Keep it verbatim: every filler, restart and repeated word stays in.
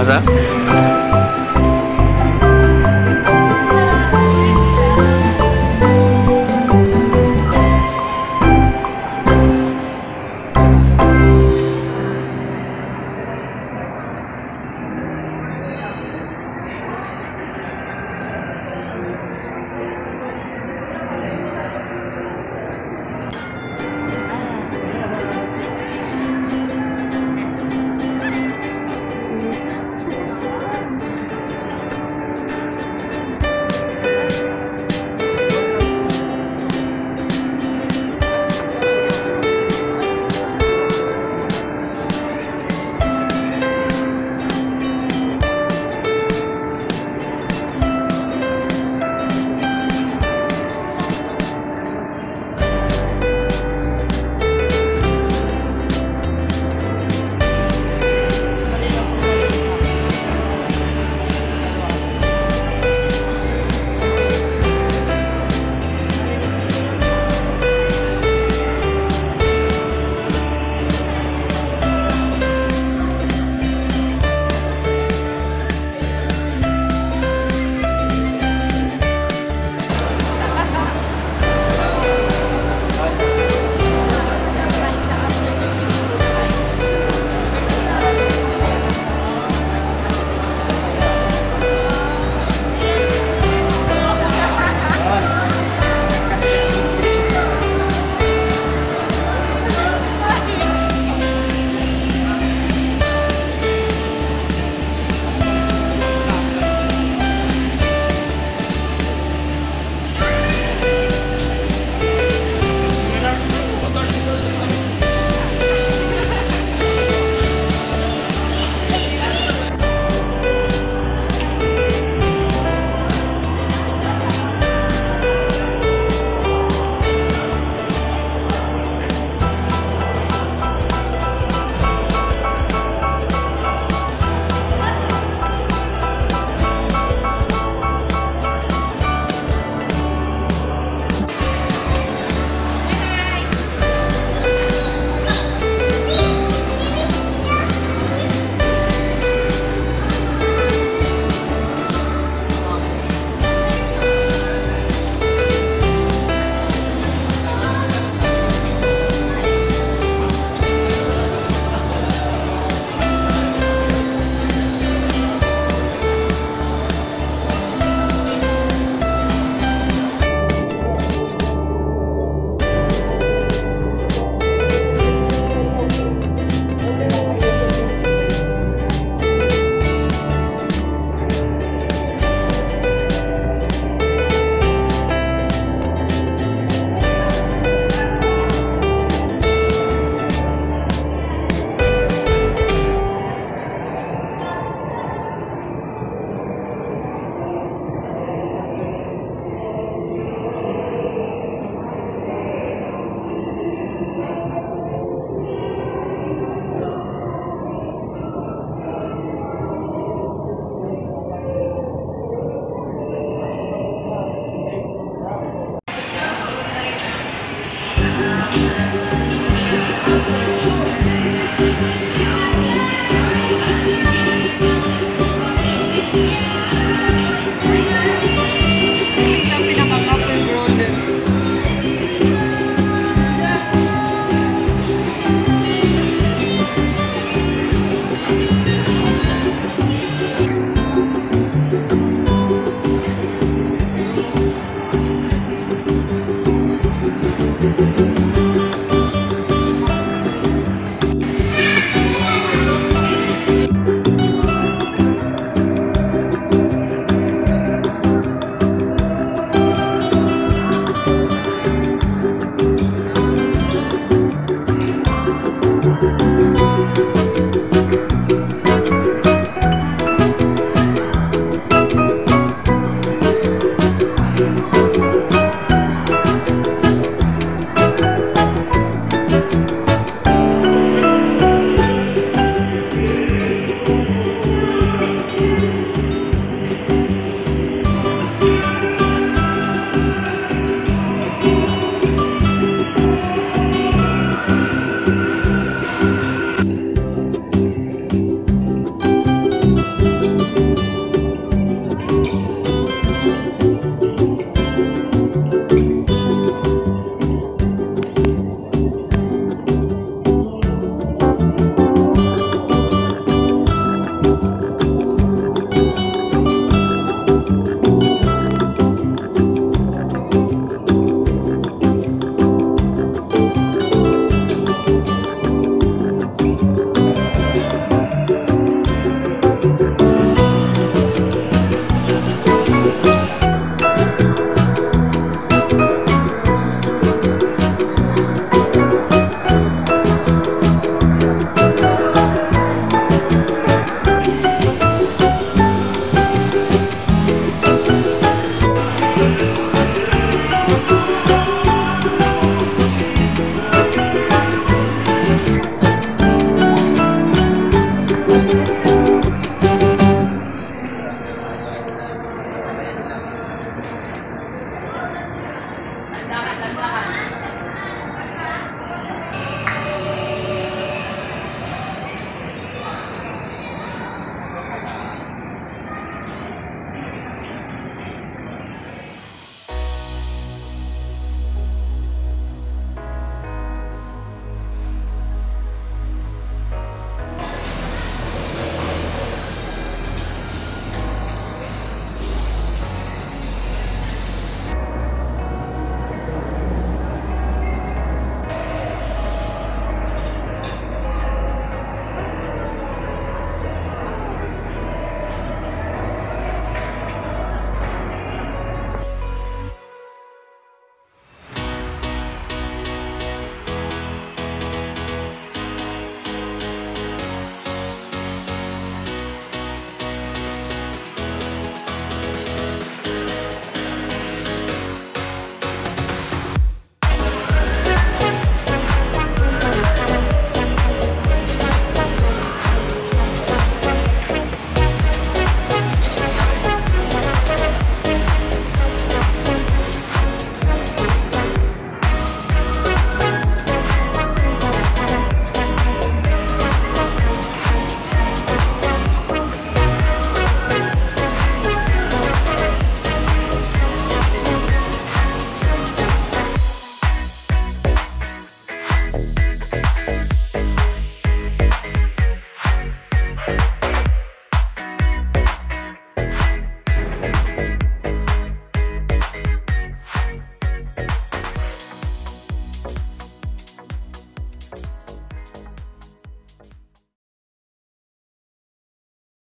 ¿Pasa?